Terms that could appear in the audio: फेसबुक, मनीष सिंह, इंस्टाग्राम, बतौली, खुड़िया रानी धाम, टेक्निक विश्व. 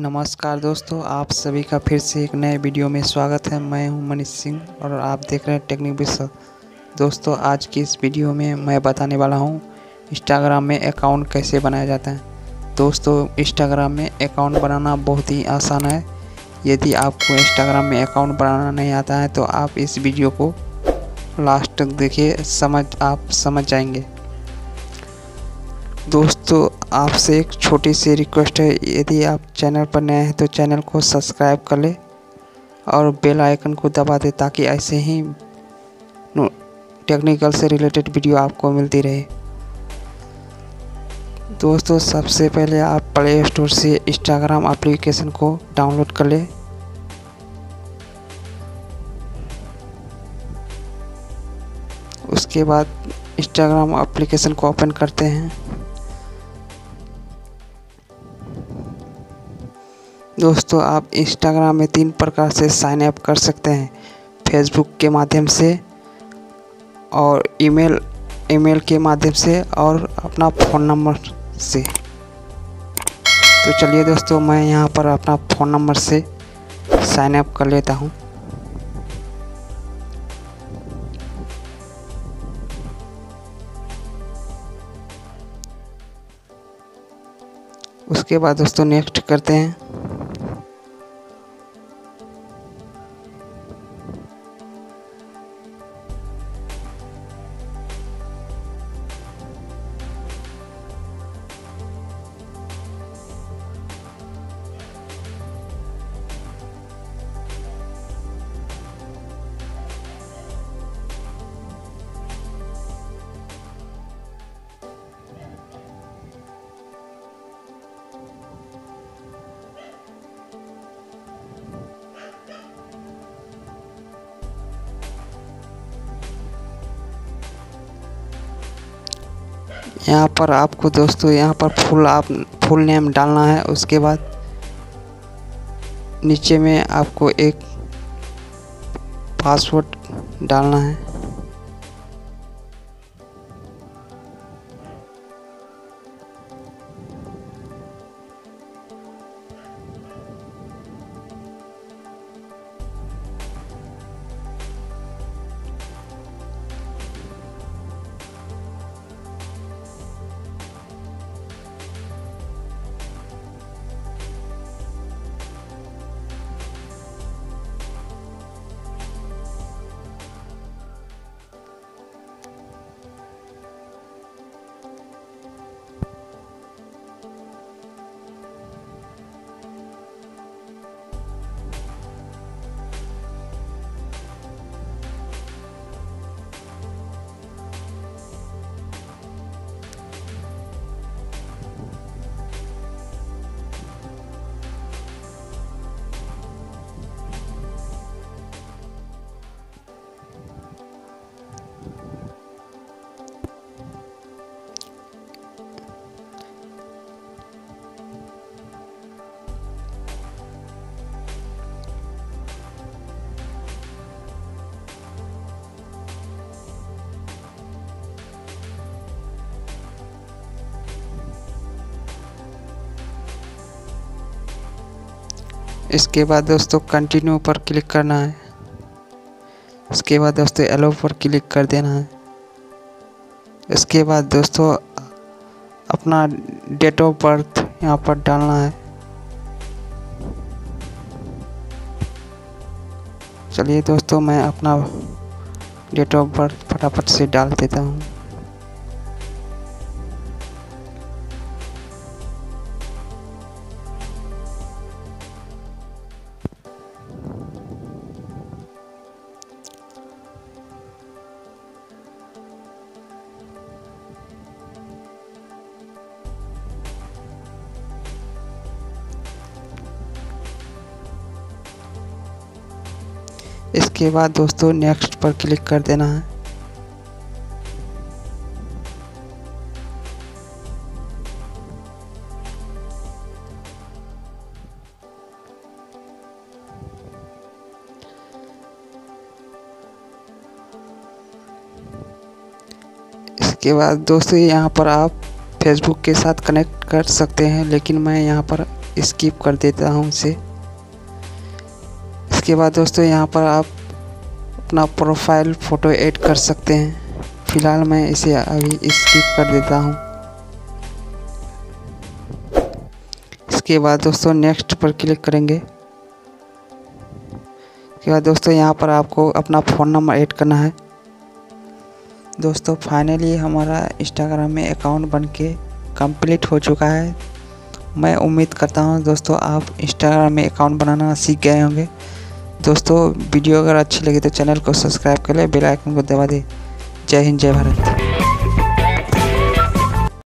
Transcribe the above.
नमस्कार दोस्तों, आप सभी का फिर से एक नए वीडियो में स्वागत है। मैं हूं मनीष सिंह और आप देख रहे हैं टेक्निक विश्व। दोस्तों, आज की इस वीडियो में मैं बताने वाला हूं इंस्टाग्राम में अकाउंट कैसे बनाया जाता है। दोस्तों, इंस्टाग्राम में अकाउंट बनाना बहुत ही आसान है। यदि आपको इंस्टाग्राम में अकाउंट बनाना नहीं आता है तो आप इस वीडियो को लास्ट तक देखिए, आप समझ जाएंगे। दोस्तों, आपसे एक छोटी सी रिक्वेस्ट है, यदि आप चैनल पर नए हैं तो चैनल को सब्सक्राइब कर लें और बेल आइकन को दबा दें ताकि ऐसे ही टेक्निकल से रिलेटेड वीडियो आपको मिलती रहे। दोस्तों, सबसे पहले आप प्ले स्टोर से इंस्टाग्राम एप्लीकेशन को डाउनलोड कर लें। उसके बाद इंस्टाग्राम एप्लीकेशन को ओपन करते हैं। दोस्तों, आप इंस्टाग्राम में 3 प्रकार से साइन अप कर सकते हैं, फेसबुक के माध्यम से और ईमेल के माध्यम से और अपना फ़ोन नंबर से। तो चलिए दोस्तों, मैं यहाँ पर अपना फ़ोन नंबर से साइन अप कर लेता हूँ। उसके बाद दोस्तों नेक्स्ट करते हैं। यहाँ पर आपको दोस्तों फुल नेम डालना है। उसके बाद नीचे में आपको एक पासवर्ड डालना है। इसके बाद दोस्तों कंटिन्यू पर क्लिक करना है। उसके बाद दोस्तों एलो पर क्लिक कर देना है। इसके बाद दोस्तों अपना डेट ऑफ बर्थ यहाँ पर डालना है। चलिए दोस्तों, मैं अपना डेट ऑफ बर्थ फटाफट से डाल देता हूँ। इसके बाद दोस्तों नेक्स्ट पर क्लिक कर देना है। इसके बाद दोस्तों यहाँ पर आप फेसबुक के साथ कनेक्ट कर सकते हैं, लेकिन मैं यहाँ पर स्किप कर देता हूं इसे। इसके बाद दोस्तों यहां पर आप अपना प्रोफाइल फ़ोटो ऐड कर सकते हैं। फ़िलहाल मैं इसे अभी स्किप कर देता हूं। इसके बाद दोस्तों नेक्स्ट पर क्लिक करेंगे। इसके बाद दोस्तों यहां पर आपको अपना फ़ोन नंबर ऐड करना है। दोस्तों फाइनली हमारा इंस्टाग्राम में अकाउंट बनके कंप्लीट हो चुका है। मैं उम्मीद करता हूं दोस्तों आप इंस्टाग्राम में अकाउंट बनाना सीख गए होंगे। दोस्तों वीडियो अगर अच्छी लगी तो चैनल को सब्सक्राइब कर लें, बेल आइकन को दबा दें। जय हिंद, जय भारत।